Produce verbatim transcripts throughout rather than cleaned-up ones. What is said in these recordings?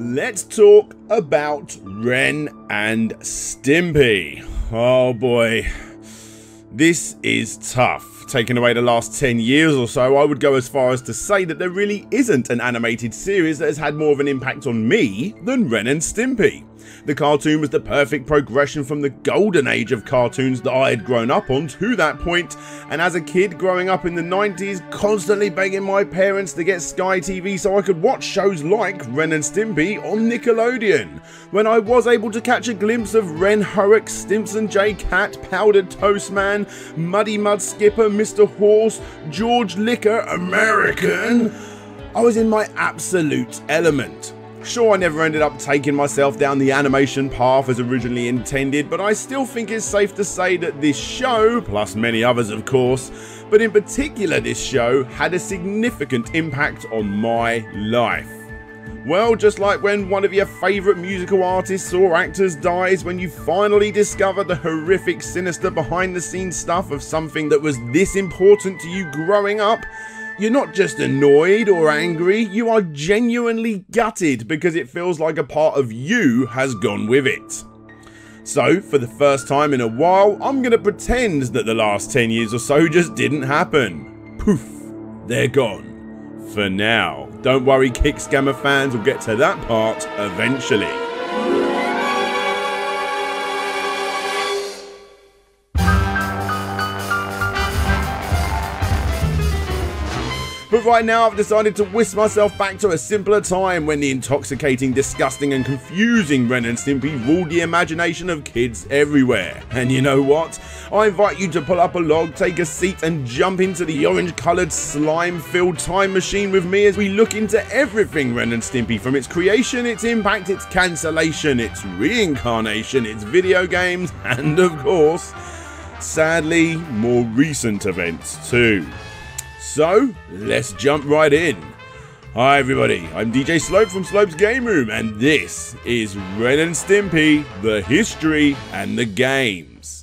let's talk about Ren and Stimpy. Oh boy, this is tough. Taking away the last ten years or so, I would go as far as to say that there really isn't an animated series that has had more of an impact on me than Ren and Stimpy. The cartoon was the perfect progression from the golden age of cartoons that I had grown up on to that point, and as a kid growing up in the nineties, constantly begging my parents to get Sky T V so I could watch shows like Ren and Stimpy on Nickelodeon. When I was able to catch a glimpse of Ren Hoek, Stimpson J Cat, Powdered Toast Man, Muddy Mud Skipper, Mister Horse, George Licker, American, I was in my absolute element. Sure, I never ended up taking myself down the animation path as originally intended, but I still think it's safe to say that this show, plus many others of course, but in particular this show, had a significant impact on my life. Well, just like when one of your favourite musical artists or actors dies, when you finally discover the horrific, sinister behind-the-scenes stuff of something that was this important to you growing up, you're not just annoyed or angry, you are genuinely gutted because it feels like a part of you has gone with it. So, for the first time in a while, I'm going to pretend that the last ten years or so just didn't happen. Poof, they're gone. For now. Don't worry, Kick Scammer fans, will get to that part eventually. But right now I've decided to whisk myself back to a simpler time when the intoxicating, disgusting and confusing Ren and Stimpy ruled the imagination of kids everywhere. And you know what? I invite you to pull up a log, take a seat and jump into the orange-coloured, slime-filled time machine with me as we look into everything Ren and Stimpy, from its creation, its impact, its cancellation, its reincarnation, its video games and, of course, sadly, more recent events too. So, let's jump right in. Hi everybody, I'm D J Slope from Slope's Game Room and this is Ren and Stimpy, the History and the Games.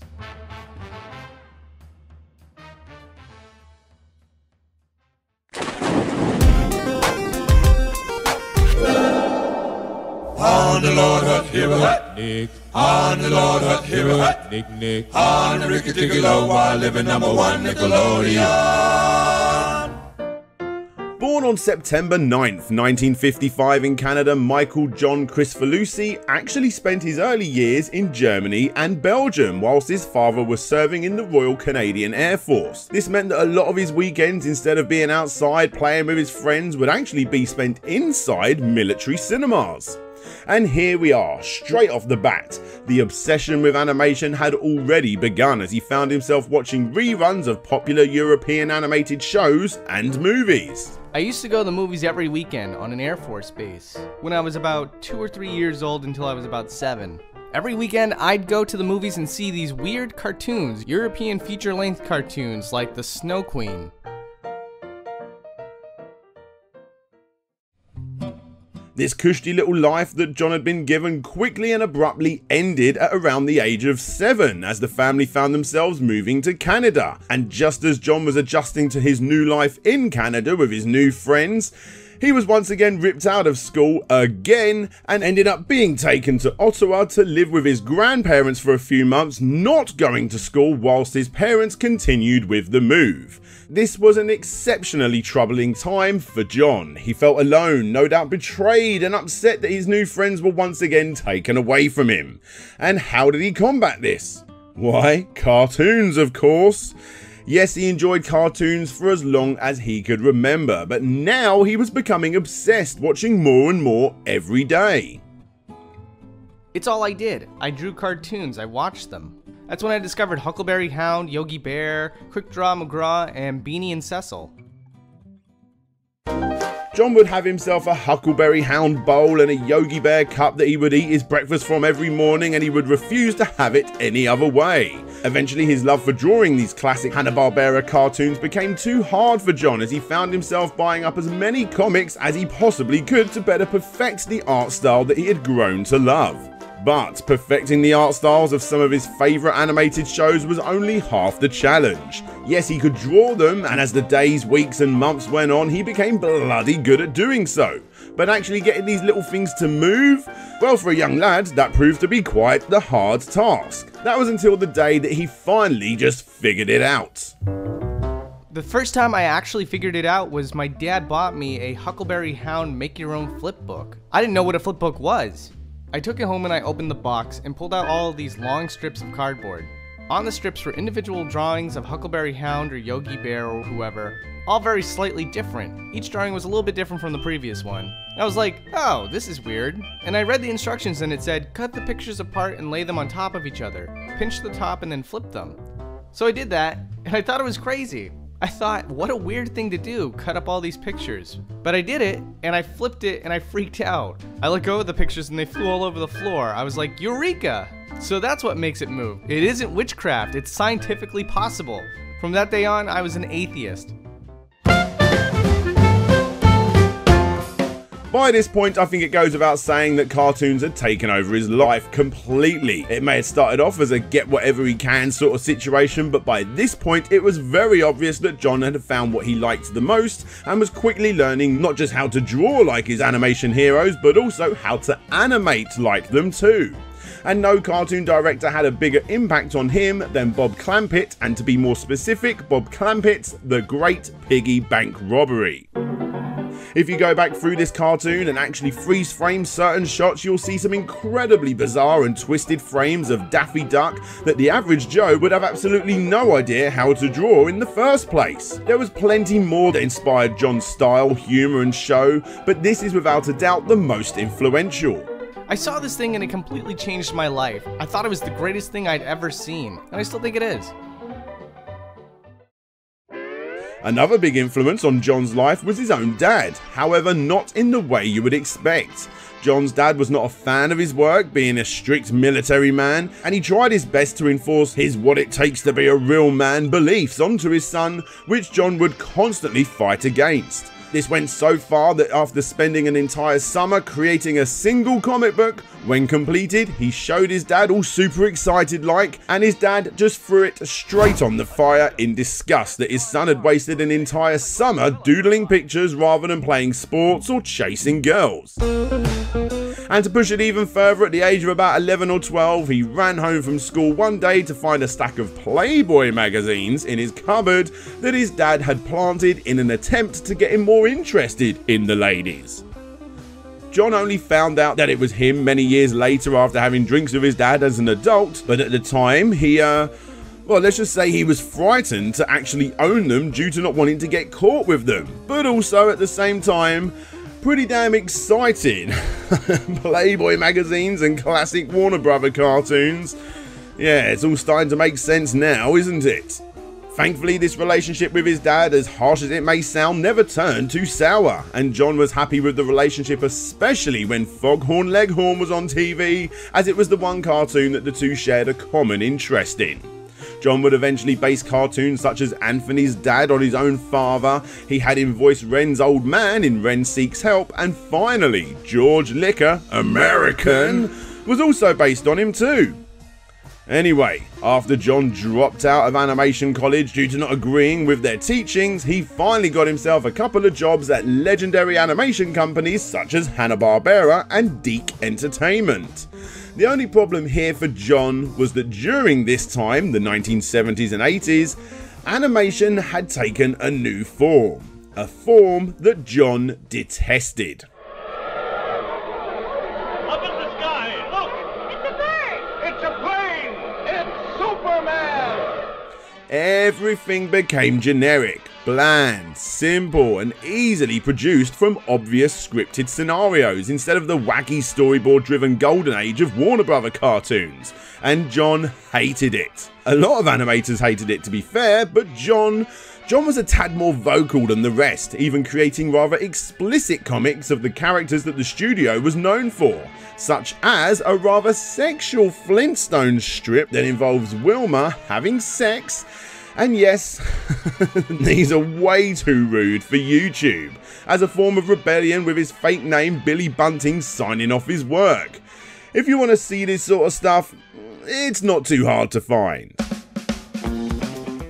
On the Lord Hut, here a hut, Nick. On the Lord Hut, here a hut, Nick, Nick. On the Ricky Ticky Low, while living number one Nickelodeon. Born on September ninth, nineteen fifty-five in Canada, Michael John Kricfalusi actually spent his early years in Germany and Belgium whilst his father was serving in the Royal Canadian Air Force. This meant that a lot of his weekends, instead of being outside playing with his friends, would actually be spent inside military cinemas. And here we are, straight off the bat. The obsession with animation had already begun as he found himself watching reruns of popular European animated shows and movies. I used to go to the movies every weekend on an Air Force base when I was about two or three years old until I was about seven. Every weekend, I'd go to the movies and see these weird cartoons, European feature-length cartoons like The Snow Queen. This cushy little life that John had been given quickly and abruptly ended at around the age of seven as the family found themselves moving to Canada. And just as John was adjusting to his new life in Canada with his new friends, he was once again ripped out of school again and ended up being taken to Ottawa to live with his grandparents for a few months, not going to school whilst his parents continued with the move. This was an exceptionally troubling time for John. He felt alone, no doubt betrayed and upset that his new friends were once again taken away from him. And how did he combat this? Why, cartoons, of course. Yes, he enjoyed cartoons for as long as he could remember, but now he was becoming obsessed, watching more and more every day. It's all I did. I drew cartoons, I watched them. That's when I discovered Huckleberry Hound, Yogi Bear, Quick Draw McGraw, and Beanie and Cecil. John would have himself a Huckleberry Hound bowl and a Yogi Bear cup that he would eat his breakfast from every morning, and he would refuse to have it any other way. Eventually his love for drawing these classic Hanna-Barbera cartoons became too hard for John as he found himself buying up as many comics as he possibly could to better perfect the art style that he had grown to love. But perfecting the art styles of some of his favourite animated shows was only half the challenge. Yes, he could draw them, and as the days, weeks and months went on, he became bloody good at doing so. but actually getting these little things to move? Well, for a young lad, that proved to be quite the hard task. That was until the day that he finally just figured it out. The first time I actually figured it out was my dad bought me a Huckleberry Hound Make Your Own Flip Book. I didn't know what a flip book was. I took it home and I opened the box and pulled out all of these long strips of cardboard. On the strips were individual drawings of Huckleberry Hound or Yogi Bear or whoever, all very slightly different. Each drawing was a little bit different from the previous one. I was like, oh, this is weird. And I read the instructions and it said, cut the pictures apart and lay them on top of each other. Pinch the top and then flip them. So I did that, and I thought it was crazy. I thought, what a weird thing to do, cut up all these pictures. But I did it, and I flipped it, and I freaked out. I let go of the pictures and they flew all over the floor. I was like, Eureka! So that's what makes it move. It isn't witchcraft, it's scientifically possible. From that day on, I was an atheist. By this point, I think it goes without saying that cartoons had taken over his life completely. It may have started off as a get whatever he can sort of situation, but by this point it was very obvious that John had found what he liked the most and was quickly learning not just how to draw like his animation heroes, but also how to animate like them too. And no cartoon director had a bigger impact on him than Bob Clampett, and to be more specific, Bob Clampett's The Great Piggy Bank Robbery. If you go back through this cartoon and actually freeze frame certain shots, you'll see some incredibly bizarre and twisted frames of Daffy Duck that the average Joe would have absolutely no idea how to draw in the first place. There was plenty more that inspired John's style, humour and show, but this is without a doubt the most influential. I saw this thing and it completely changed my life. I thought it was the greatest thing I'd ever seen, and I still think it is. Another big influence on John's life was his own dad, however not in the way you would expect. John's dad was not a fan of his work, being a strict military man, and he tried his best to enforce his what it takes to be a real man beliefs onto his son, which John would constantly fight against. This went so far that after spending an entire summer creating a single comic book, when completed, he showed his dad all super excited like, and his dad just threw it straight on the fire in disgust that his son had wasted an entire summer doodling pictures rather than playing sports or chasing girls. And to push it even further, at the age of about eleven or twelve, he ran home from school one day to find a stack of Playboy magazines in his cupboard that his dad had planted in an attempt to get him more interested in the ladies. John only found out that it was him many years later after having drinks with his dad as an adult, but at the time he, uh, well, let's just say he was frightened to actually own them due to not wanting to get caught with them, but also at the same time, pretty damn exciting. Playboy magazines and classic Warner Brother cartoons. Yeah, it's all starting to make sense now, isn't it? Thankfully, this relationship with his dad, as harsh as it may sound, never turned too sour, and John was happy with the relationship, especially when Foghorn Leghorn was on T V, as it was the one cartoon that the two shared a common interest in. John would eventually base cartoons such as Anthony's Dad on his own father, he had him voice Ren's old man in Ren Seeks Help, and finally, George Licker, American, was also based on him too. Anyway, after John dropped out of animation college due to not agreeing with their teachings, he finally got himself a couple of jobs at legendary animation companies such as Hanna-Barbera and Deke Entertainment. The only problem here for John was that during this time, the nineteen seventies and eighties, animation had taken a new form, a form that John detested. Up in the sky, look! It's a bird! It's a plane! It's Superman! Everything became generic, bland, simple, and easily produced from obvious scripted scenarios instead of the wacky storyboard-driven golden age of Warner Brother cartoons, and John hated it. A lot of animators hated it, to be fair, but John, John was a tad more vocal than the rest, even creating rather explicit comics of the characters that the studio was known for, such as a rather sexual Flintstones strip that involves Wilma having sex. And yes, these are way too rude for YouTube, as a form of rebellion with his fake name Billy Bunting signing off his work. If you want to see this sort of stuff, it's not too hard to find.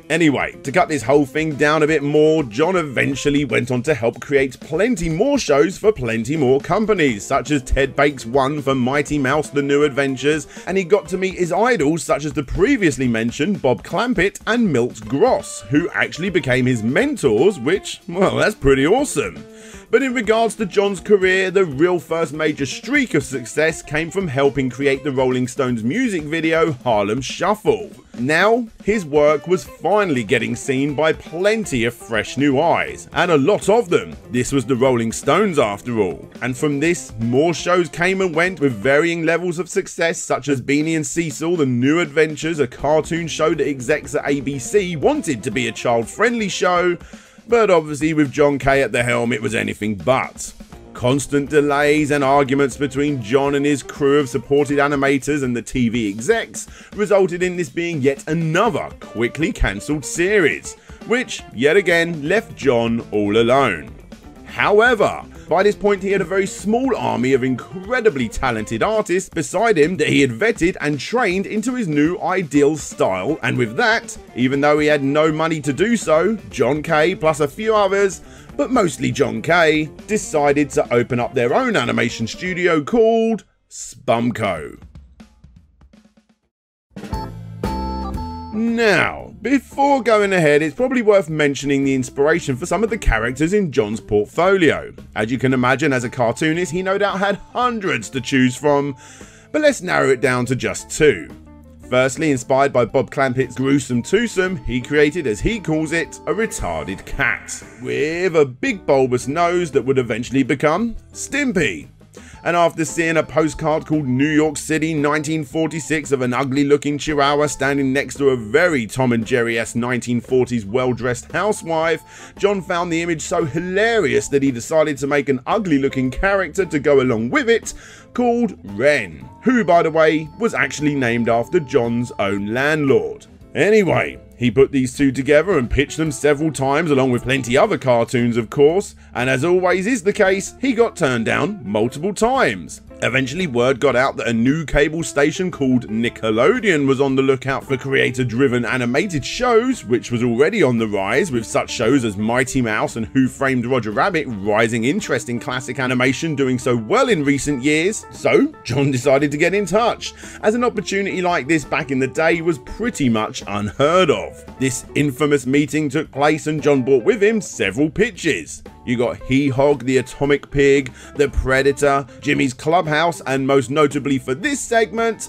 Anyway, to cut this whole thing down a bit more, John eventually went on to help create plenty more shows for plenty more companies, such as Ted Bakes one for Mighty Mouse The New Adventures, and he got to meet his idols such as the previously mentioned Bob Clampett and Milt Gross, who actually became his mentors, which, well, that's pretty awesome. But in regards to John's career, the real first major streak of success came from helping create the Rolling Stones music video Harlem Shuffle. Now, his work was finally getting seen by plenty of fresh new eyes, and a lot of them. This was the Rolling Stones after all. And from this, more shows came and went with varying levels of success, such as Beanie and Cecil The New Adventures, a cartoon show that execs at A B C wanted to be a child-friendly show, but obviously with John K at the helm it was anything but. Constant delays and arguments between John and his crew of supported animators and the T V execs resulted in this being yet another quickly cancelled series, which yet again left John all alone. However, by this point he had a very small army of incredibly talented artists beside him that he had vetted and trained into his new ideal style, and with that, even though he had no money to do so, John K plus a few others, but mostly John K, decided to open up their own animation studio called Spumco. Now, before going ahead, it's probably worth mentioning the inspiration for some of the characters in John's portfolio. As you can imagine, as a cartoonist, he no doubt had hundreds to choose from, but let's narrow it down to just two. Firstly, inspired by Bob Clampett's gruesome twosome, he created, as he calls it, a retarded cat, with a big bulbous nose that would eventually become Stimpy. And after seeing a postcard called New York City nineteen forty-six of an ugly looking chihuahua standing next to a very Tom and Jerry-esque nineteen forties well-dressed housewife, John found the image so hilarious that he decided to make an ugly looking character to go along with it, called Ren, who, by the way, was actually named after John's own landlord. Anyway, he put these two together and pitched them several times, along with plenty other cartoons of course, and as always is the case, he got turned down multiple times. Eventually word got out that a new cable station called Nickelodeon was on the lookout for creator-driven animated shows, which was already on the rise, with such shows as Mighty Mouse and Who Framed Roger Rabbit rising interest in classic animation doing so well in recent years, so John decided to get in touch, as an opportunity like this back in the day was pretty much unheard of. This infamous meeting took place and John brought with him several pitches. You got He-Hog, the Atomic Pig, the Predator, Jimmy's Clubhouse, and most notably for this segment,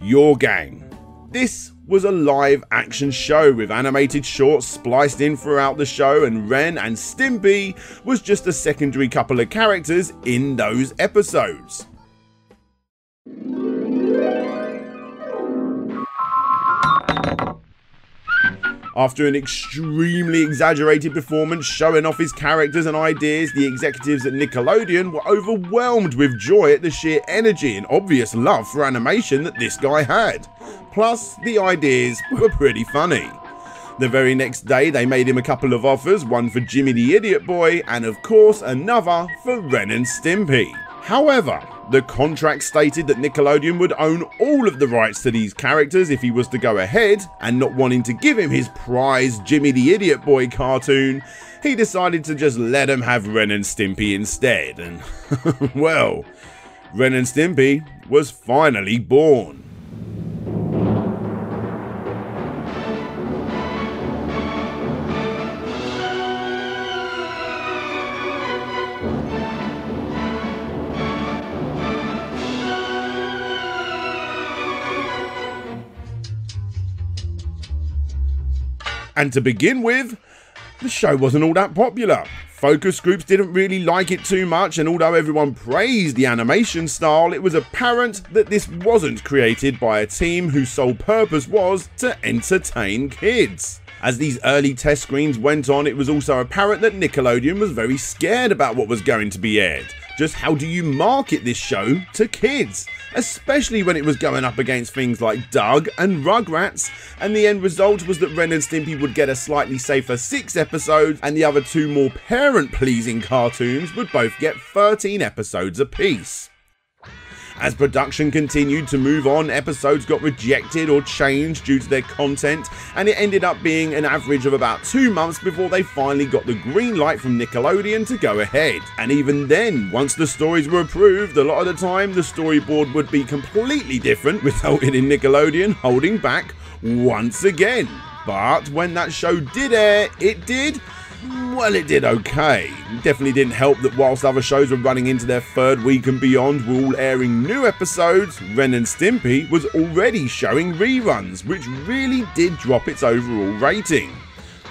Your Gang. This was a live action show with animated shorts spliced in throughout the show, and Ren and Stimpy was just a secondary couple of characters in those episodes. After an extremely exaggerated performance showing off his characters and ideas, the executives at Nickelodeon were overwhelmed with joy at the sheer energy and obvious love for animation that this guy had. Plus, the ideas were pretty funny. The very next day, they made him a couple of offers, one for Jimmy the Idiot Boy, and of course another for Ren and Stimpy. However, the contract stated that Nickelodeon would own all of the rights to these characters if he was to go ahead, and not wanting to give him his prized Jimmy the Idiot Boy cartoon, he decided to just let him have Ren and Stimpy instead, and well, Ren and Stimpy was finally born. And to begin with, the show wasn't all that popular. Focus groups didn't really like it too much, and although everyone praised the animation style, it was apparent that this wasn't created by a team whose sole purpose was to entertain kids. As these early test screens went on, it was also apparent that Nickelodeon was very scared about what was going to be aired. Just how do you market this show to kids? Especially when it was going up against things like Doug and Rugrats, and the end result was that Ren and Stimpy would get a slightly safer six episodes, and the other two more parent-pleasing cartoons would both get thirteen episodes apiece. As production continued to move on, episodes got rejected or changed due to their content, and it ended up being an average of about two months before they finally got the green light from Nickelodeon to go ahead. And even then, once the stories were approved, a lot of the time the storyboard would be completely different, resulting in Nickelodeon holding back once again. But when that show did air, it did, well, it did okay. Definitely didn't help that whilst other shows were running into their third week and beyond were all airing new episodes, Ren and Stimpy was already showing reruns, which really did drop its overall rating.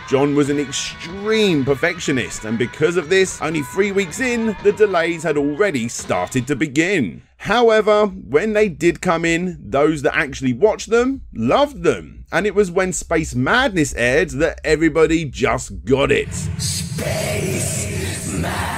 John was an extreme perfectionist, and because of this, only three weeks in, the delays had already started to begin. However, when they did come in, those that actually watched them loved them, and it was when Space Madness aired that everybody just got it. Space Madness!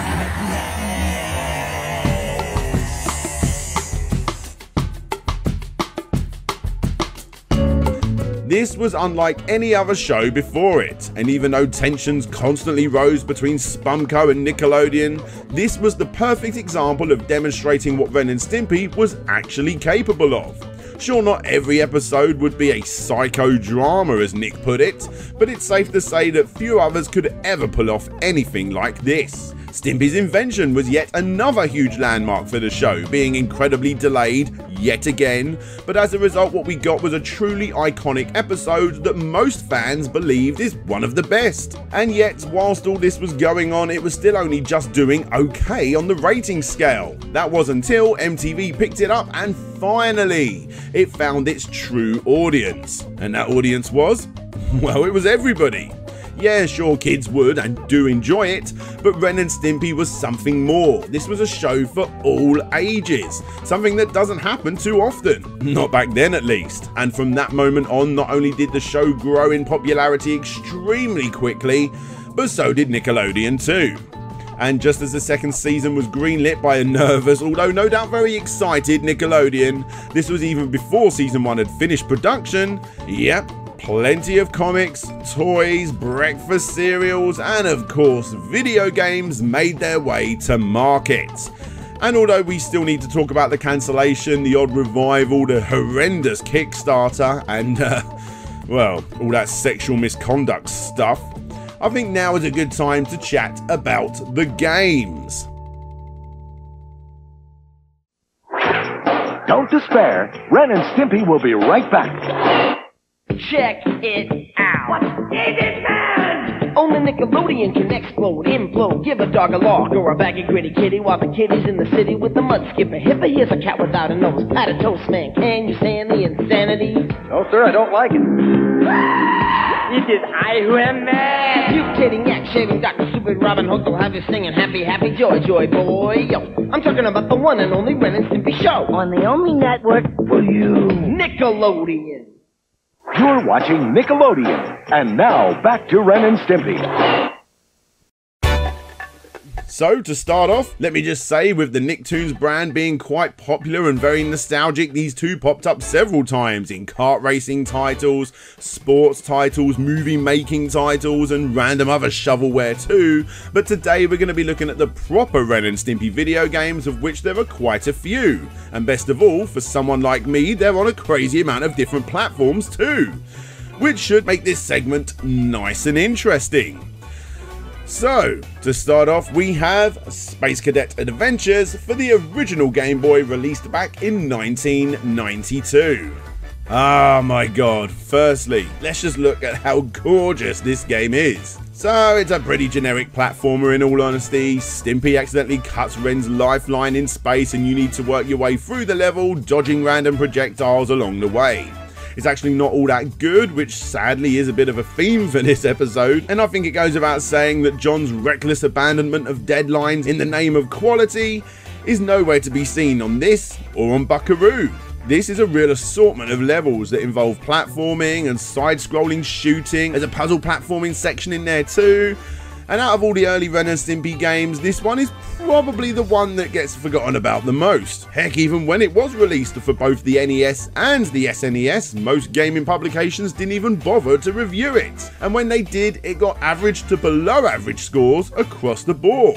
This was unlike any other show before it, and even though tensions constantly rose between Spumco and Nickelodeon, this was the perfect example of demonstrating what Ren and Stimpy was actually capable of. Sure, not every episode would be a psychodrama, as Nick put it, but it's safe to say that few others could ever pull off anything like this. Stimpy's invention was yet another huge landmark for the show, being incredibly delayed yet again, but as a result what we got was a truly iconic episode that most fans believed is one of the best. And yet, whilst all this was going on, it was still only just doing okay on the rating scale. That was until M T V picked it up and finally, it found its true audience. And that audience was, well, it was everybody. Yeah, sure, kids would and do enjoy it, but Ren and Stimpy was something more. This was a show for all ages, something that doesn't happen too often. Not back then, at least. And from that moment on, not only did the show grow in popularity extremely quickly, but so did Nickelodeon too. And just as the second season was greenlit by a nervous, although no doubt very excited, Nickelodeon, this was even before season one had finished production, yep. Plenty of comics, toys, breakfast cereals, and of course video games made their way to market. And although we still need to talk about the cancellation, the odd revival, the horrendous Kickstarter, and uh, well, all that sexual misconduct stuff, I think now is a good time to chat about the games. Don't despair, Ren and Stimpy will be right back. Check it out. What is it, man? Only Nickelodeon can explode, implode, give a dog a log or a baggy gritty kitty while the kitty's in the city with the mud skipper. Hipper, here's a cat without a nose. Pat a toast, man. Can you stand the insanity? No, sir, I don't like it. It is I who am mad. You kidding, yak shaving, Doctor Stupid, Robin Hook will have you singing happy, happy, joy, joy, boy, yo. I'm talking about the one and only Ren and Stimpy show. On the only network for you. Nickelodeon. You're watching Nickelodeon, and now back to Ren and Stimpy. So, to start off, let me just say, with the Nicktoons brand being quite popular and very nostalgic, these two popped up several times in kart racing titles, sports titles, movie making titles, and random other shovelware too, but today we're going to be looking at the proper Ren and Stimpy video games, of which there are quite a few, and best of all, for someone like me, they're on a crazy amount of different platforms too, which should make this segment nice and interesting. So, to start off, we have Space Cadet Adventures for the original Game Boy, released back in nineteen ninety-two. Oh my god, firstly, let's just look at how gorgeous this game is. So, it's a pretty generic platformer in all honesty. Stimpy accidentally cuts Ren's lifeline in space and you need to work your way through the level, dodging random projectiles along the way. It's actually not all that good, which sadly is a bit of a theme for this episode, and I think it goes without saying that John's reckless abandonment of deadlines in the name of quality is nowhere to be seen on this or on Buckaroo. This is a real assortment of levels that involve platforming and side-scrolling shooting. There's a puzzle platforming section in there too, and out of all the early Ren and Stimpy games, this one is probably the one that gets forgotten about the most. Heck, even when it was released for both the N E S and the S N E S, most gaming publications didn't even bother to review it, and when they did, it got average to below average scores across the board.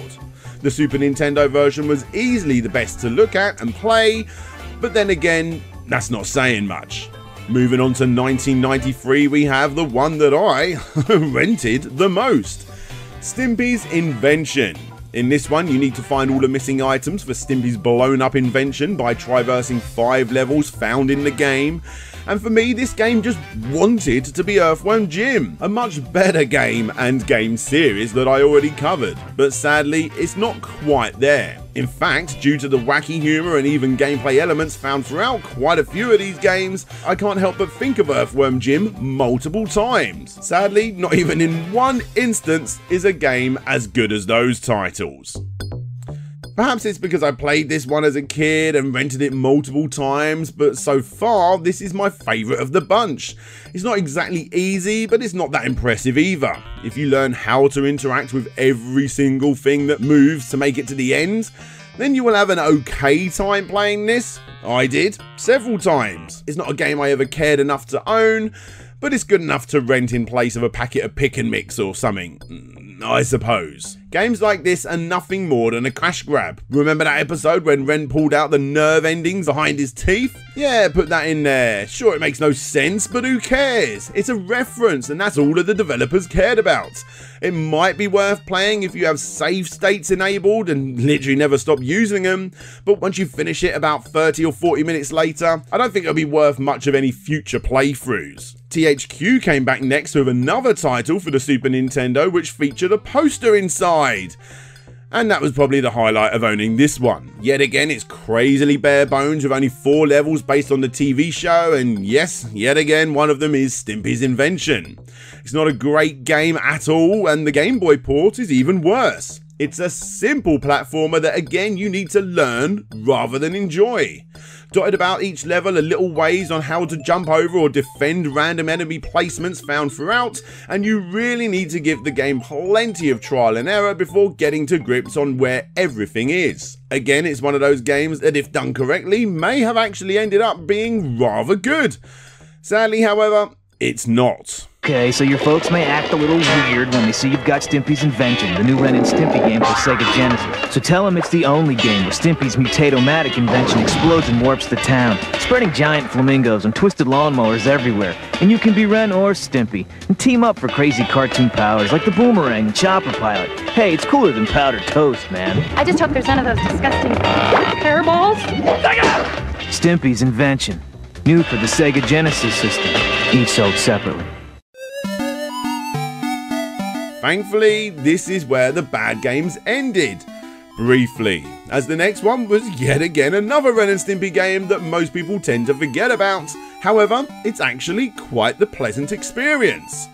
The Super Nintendo version was easily the best to look at and play, But then again, that's not saying much. Moving on to nineteen ninety-three, we have the one that I rented the most, Stimpy's Invention. In this one, you need to find all the missing items for Stimpy's blown-up invention by traversing five levels found in the game. And for me, this game just wanted to be Earthworm Jim, a much better game and game series that I already covered, but sadly, it's not quite there. In fact, due to the wacky humour and even gameplay elements found throughout quite a few of these games, I can't help but think of Earthworm Jim multiple times. Sadly, not even in one instance is a game as good as those titles. Perhaps it's because I played this one as a kid and rented it multiple times, but so far, this is my favourite of the bunch. It's not exactly easy, but it's not that impressive either. If you learn how to interact with every single thing that moves to make it to the end, then you will have an okay time playing this. I did, several times. It's not a game I ever cared enough to own, but it's good enough to rent in place of a packet of pick and mix or something, I suppose. Games like this are nothing more than a cash grab. Remember that episode when Ren pulled out the nerve endings behind his teeth? Yeah, put that in there. Sure, it makes no sense, but who cares? It's a reference, and that's all that the developers cared about. It might be worth playing if you have save states enabled and literally never stop using them, but once you finish it about thirty or forty minutes later, I don't think it'll be worth much of any future playthroughs. T H Q came back next with another title for the Super Nintendo which featured a poster inside. And that was probably the highlight of owning this one. Yet again, it's crazily bare bones with only four levels based on the T V show, and yes, yet again, one of them is Stimpy's Invention. It's not a great game at all, and the Game Boy port is even worse. It's a simple platformer that again you need to learn rather than enjoy. Dotted about each level are little ways on how to jump over or defend random enemy placements found throughout, and you really need to give the game plenty of trial and error before getting to grips on where everything is. Again, it's one of those games that if done correctly may have actually ended up being rather good. Sadly, however, it's not. Okay, so your folks may act a little weird when they see you've got Stimpy's Invention, the new Ren and Stimpy game for Sega Genesis. So tell them it's the only game where Stimpy's mutatomatic invention explodes and warps the town, spreading giant flamingos and twisted lawnmowers everywhere. And you can be Ren or Stimpy, and team up for crazy cartoon powers like the boomerang and chopper pilot. Hey, it's cooler than powdered toast, man. I just hope there's none of those disgusting hairballs. Stimpy's Invention, new for the Sega Genesis system, each sold separately. Thankfully, this is where the bad games ended, briefly, as the next one was yet again another Ren and Stimpy game that most people tend to forget about. However, it's actually quite the pleasant experience.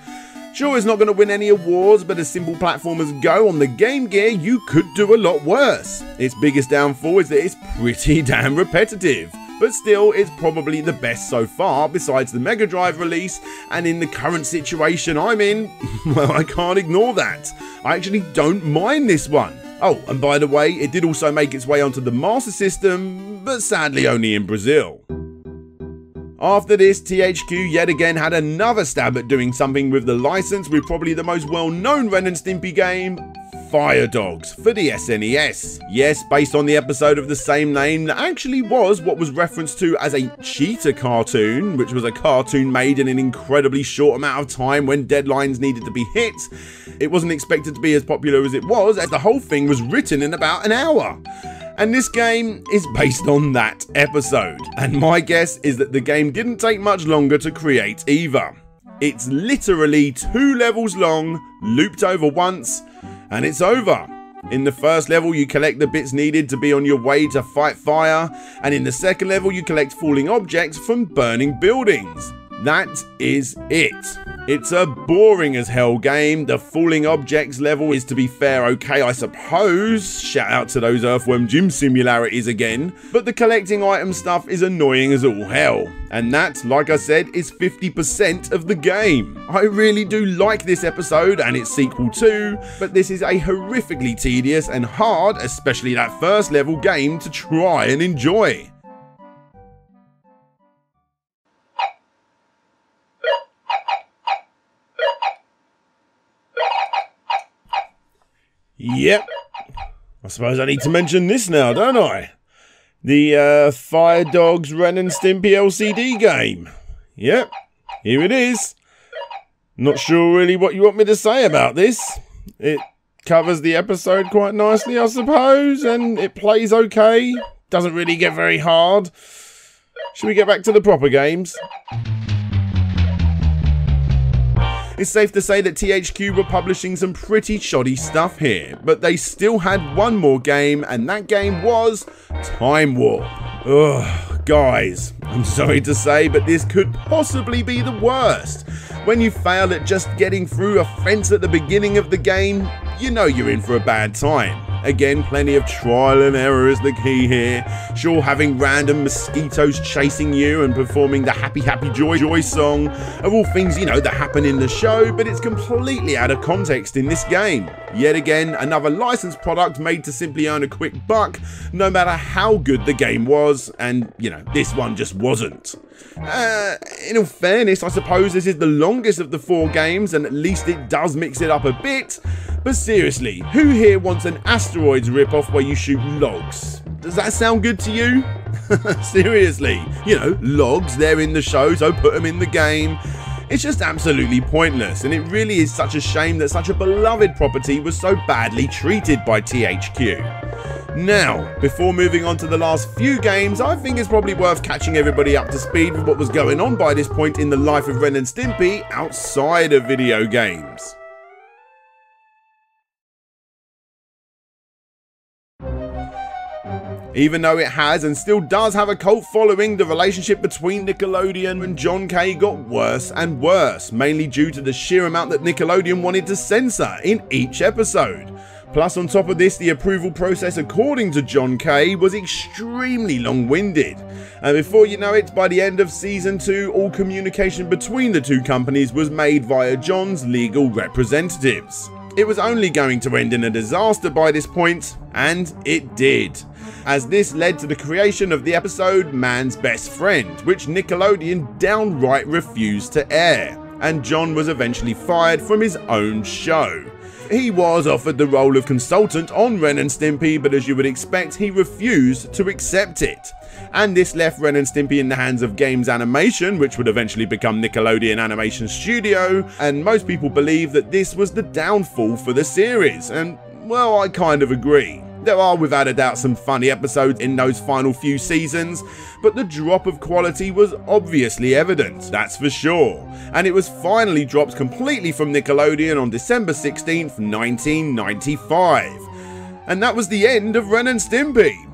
Sure, it's not going to win any awards, but as simple platformers go on the Game Gear, you could do a lot worse. Its biggest downfall is that it's pretty damn repetitive. But still, it's probably the best so far, besides the Mega Drive release, and in the current situation I'm in, well, I can't ignore that. I actually don't mind this one. Oh, and by the way, it did also make its way onto the Master System, but sadly only in Brazil. After this, T H Q yet again had another stab at doing something with the license with probably the most well-known Ren and Stimpy game, Fire Dogs for the S N E S. Yes, based on the episode of the same name that actually was what was referenced to as a cheetah cartoon, which was a cartoon made in an incredibly short amount of time when deadlines needed to be hit. It wasn't expected to be as popular as it was, as the whole thing was written in about an hour. And this game is based on that episode. And my guess is that the game didn't take much longer to create either. It's literally two levels long, looped over once, and it's over. In the first level, you collect the bits needed to be on your way to fight fire, and in the second level, you collect falling objects from burning buildings. That is it. It's a boring as hell game. The falling objects level is, to be fair, okay, I suppose. Shout out to those Earthworm Jim similarities again. But the collecting item stuff is annoying as all hell. And that, like I said, is fifty percent of the game. I really do like this episode and its sequel too, but this is a horrifically tedious and hard, especially that first level game, to try and enjoy. Yep, I suppose I need to mention this now, don't I? The uh, Fire Dogs Ren and Stimpy L C D game. Yep, here it is. Not sure really what you want me to say about this. It covers the episode quite nicely, I suppose, and it plays okay. Doesn't really get very hard. Should we get back to the proper games? It's safe to say that T H Q were publishing some pretty shoddy stuff here, but they still had one more game, and that game was Time Warp. Ugh, guys, I'm sorry to say, but this could possibly be the worst. When you fail at just getting through a fence at the beginning of the game, you know you're in for a bad time. Again, plenty of trial and error is the key here. Sure, having random mosquitoes chasing you and performing the Happy Happy Joy Joy song are all things, you know, that happen in the show, but it's completely out of context in this game. Yet again, another licensed product made to simply earn a quick buck, no matter how good the game was, and, you know, this one just wasn't. Uh, in all fairness, I suppose this is the longest of the four games, and at least it does mix it up a bit. But seriously, who here wants an Asteroids ripoff where you shoot logs? Does that sound good to you? Seriously, you know, logs, they're in the show, so put them in the game. It's just absolutely pointless, and it really is such a shame that such a beloved property was so badly treated by T H Q. Now, before moving on to the last few games, I think it's probably worth catching everybody up to speed with what was going on by this point in the life of Ren and Stimpy outside of video games. Even though it has and still does have a cult following, the relationship between Nickelodeon and John K got worse and worse, mainly due to the sheer amount that Nickelodeon wanted to censor in each episode. Plus, on top of this, the approval process, according to John K, was extremely long-winded. And before you know it, by the end of Season two, all communication between the two companies was made via John's legal representatives. It was only going to end in a disaster by this point, and it did, as this led to the creation of the episode Man's Best Friend, which Nickelodeon downright refused to air, and John was eventually fired from his own show. He was offered the role of consultant on Ren and Stimpy, but as you would expect, he refused to accept it. And this left Ren and Stimpy in the hands of Games Animation, which would eventually become Nickelodeon Animation Studio, and most people believe that this was the downfall for the series, and well, I kind of agree. There are without a doubt some funny episodes in those final few seasons, but the drop of quality was obviously evident, that's for sure, and it was finally dropped completely from Nickelodeon on December sixteenth, nineteen ninety-five. And that was the end of Ren and Stimpy.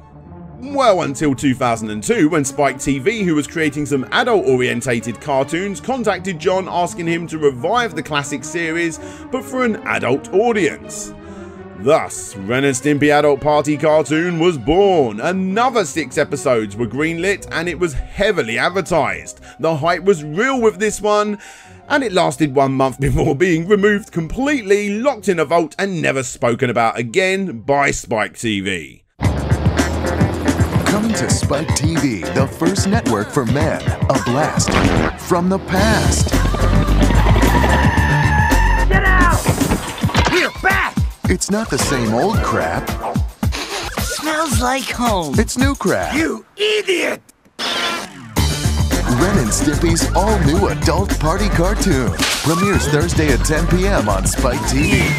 Well, until two thousand two, when Spike T V, who was creating some adult-orientated cartoons, contacted John asking him to revive the classic series, but for an adult audience. Thus, Ren and Stimpy Adult Party Cartoon was born. Another six episodes were greenlit, and it was heavily advertised. The hype was real with this one, and it lasted one month before being removed completely, locked in a vault, and never spoken about again by Spike T V. Coming to Spike T V, the first network for men, a blast from the past. Get out! We're back! It's not the same old crap. Smells like home. It's new crap. You idiot! Ren and Stimpy's all-new Adult Party Cartoon premieres Thursday at ten p m on Spike T V.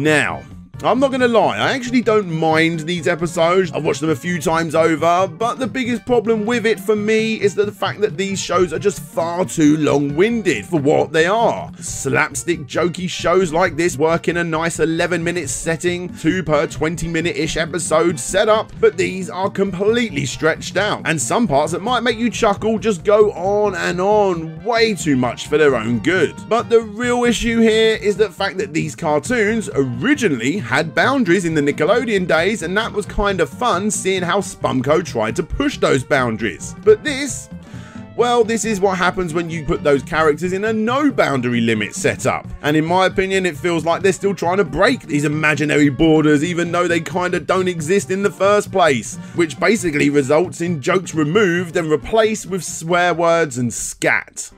Now, I'm not going to lie, I actually don't mind these episodes. I've watched them a few times over, but the biggest problem with it for me is that the fact that these shows are just far too long-winded for what they are. Slapstick, jokey shows like this work in a nice eleven minute setting, two per twenty minute-ish episode setup, but these are completely stretched out, and some parts that might make you chuckle just go on and on way too much for their own good. But the real issue here is the fact that these cartoons originally had boundaries in the Nickelodeon days, and that was kind of fun seeing how Spumco tried to push those boundaries. But this, well, this is what happens when you put those characters in a no boundary limit setup. And in my opinion, it feels like they're still trying to break these imaginary borders, even though they kind of don't exist in the first place, which basically results in jokes removed and replaced with swear words and scat.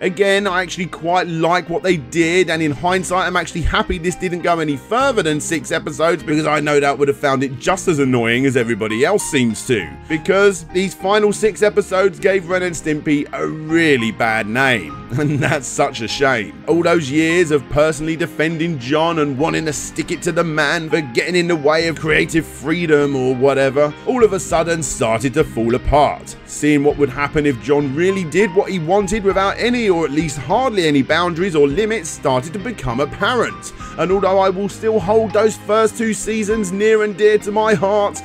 Again, I actually quite like what they did, and in hindsight, I'm actually happy this didn't go any further than six episodes, because I no doubt would have found it just as annoying as everybody else seems to. Because these final six episodes gave Ren and Stimpy a really bad name, and that's such a shame. All those years of personally defending John and wanting to stick it to the man for getting in the way of creative freedom or whatever, all of a sudden started to fall apart. Seeing what would happen if John really did what he wanted without any, or at least hardly any, boundaries or limits started to become apparent. And although I will still hold those first two seasons near and dear to my heart,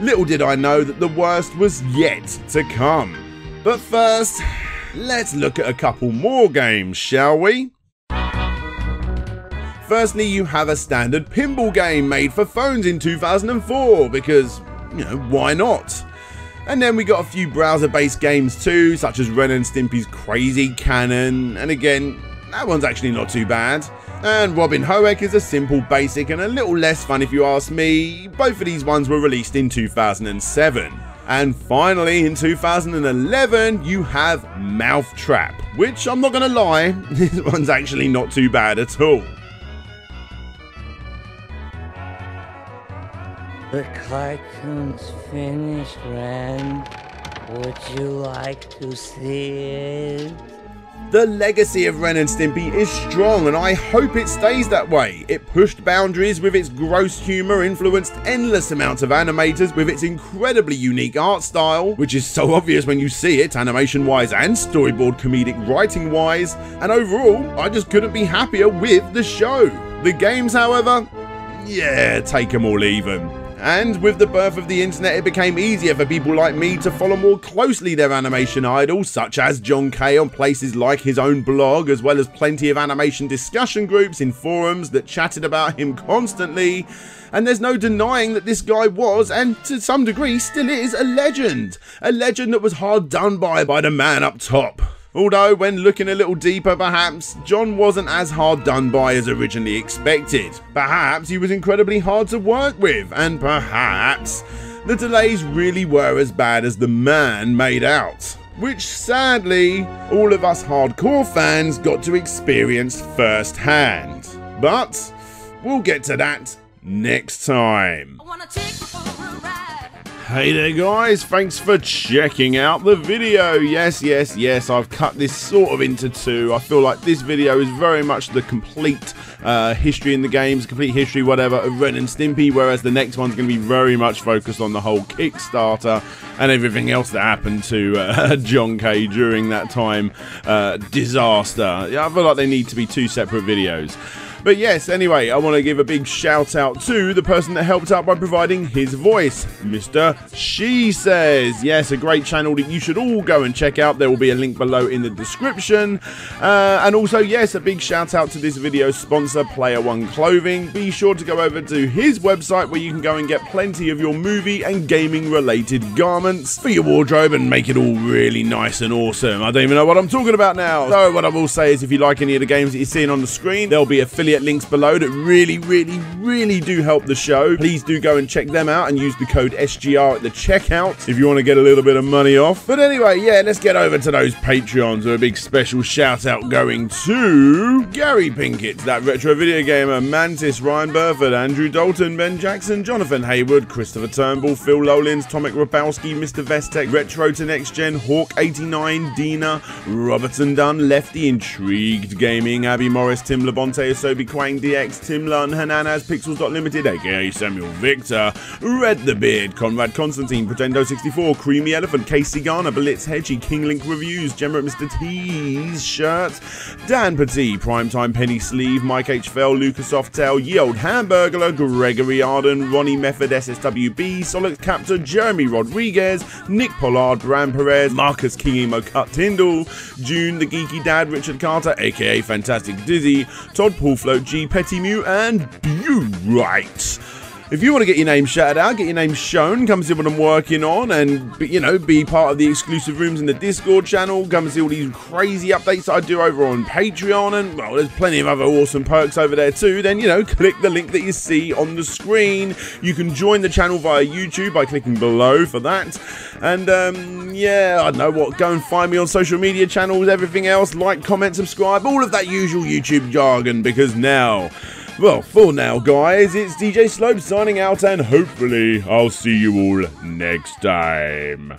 little did I know that the worst was yet to come. But first, let's look at a couple more games, shall we? Firstly, you have a standard pinball game made for phones in two thousand four, because, you know, why not? And then we got a few browser-based games too, such as Ren and Stimpy's Crazy Cannon, and again, that one's actually not too bad. And Robin Hoek is a simple basic and a little less fun if you ask me. Both of these ones were released in two thousand seven. And finally, in two thousand eleven, you have Mousetrap, which, I'm not gonna lie, this one's actually not too bad at all. The cartoon's finished, Ren. Would you like to see it? The legacy of Ren and Stimpy is strong, and I hope it stays that way. It pushed boundaries with its gross humour, influenced endless amounts of animators with its incredibly unique art style, which is so obvious when you see it, animation-wise and storyboard comedic writing-wise, and overall, I just couldn't be happier with the show. The games, however, yeah, take them all even. And with the birth of the internet, it became easier for people like me to follow more closely their animation idols, such as John Kay on places like his own blog, as well as plenty of animation discussion groups in forums that chatted about him constantly. And there's no denying that this guy was, and to some degree still is, a legend. A legend that was hard done by by the man up top. Although, when looking a little deeper perhaps, John wasn't as hard done by as originally expected. Perhaps he was incredibly hard to work with, and perhaps the delays really were as bad as the man made out. Which, sadly, all of us hardcore fans got to experience firsthand. But we'll get to that next time. I wanna take you for a ride. Hey there guys, thanks for checking out the video. Yes, yes, yes, I've cut this sort of into two. I feel like this video is very much the complete uh, history in the games, complete history, whatever, of Ren and Stimpy, whereas the next one's going to be very much focused on the whole Kickstarter and everything else that happened to uh, John Kay during that time uh, disaster. Yeah, I feel like they need to be two separate videos. But yes, anyway, I want to give a big shout out to the person that helped out by providing his voice, Mister Shesez. Yes, a great channel that you should all go and check out. There will be a link below in the description. Uh, and also, yes, a big shout out to this video's sponsor, Player One Clothing. Be sure to go over to his website where you can go and get plenty of your movie and gaming related garments for your wardrobe and make it all really nice and awesome. I don't even know what I'm talking about now. So what I will say is if you like any of the games that you're seeing on the screen, there'll be affiliate links below that really really really do help the show. Please do go and check them out and use the code S G R at the checkout if you want to get a little bit of money off. But anyway, yeah, let's get over to those Patreons. A big special shout out going to Gary Pinkett, That Retro Video Gamer, Mantis, Ryan Burford, Andrew Dalton, Ben Jackson, Jonathan Hayward, Christopher Turnbull, Phil Lowlands, Tomek Rapowski, Mister Vestek, Retro to Next Gen, Hawk eighty-nine, Dina, Robertson Dunn, Lefty, Intrigued Gaming, Abby Morris, Tim Labonte, Asobi Quang D X, Tim Lunn, Hernanaz, Pixels dot limited, aka Samuel Victor, Red the Beard, Conrad Constantine, Pretendo sixty-four, Creamy Elephant, Casey Garner, Blitz Hedgie, King Link Reviews, Gemma at Mister T's Shirt, Dan Petit, Primetime Penny Sleeve, Mike H. Fell, Lucas Softel, Ye Old Hamburglar, Gregory Arden, Ronnie Method, S S W B, Solid Captor, Jeremy Rodriguez, Nick Pollard, Bram Perez, Marcus King Emo Cut Tyndall, June the Geeky Dad, Richard Carter, aka Fantastic Dizzy, Todd Paul Float, G Petty Mew, and Bewright. If you want to get your name shouted out, get your name shown, come see what I'm working on, and, you know, be part of the exclusive rooms in the Discord channel, come see all these crazy updates that I do over on Patreon, and, well, there's plenty of other awesome perks over there too, then, you know, click the link that you see on the screen. You can join the channel via YouTube by clicking below for that, and, um, yeah, I don't know what, go and find me on social media channels, everything else, like, comment, subscribe, all of that usual YouTube jargon, because now... Well, for now, guys, it's D J Slope signing out, and hopefully I'll see you all next time.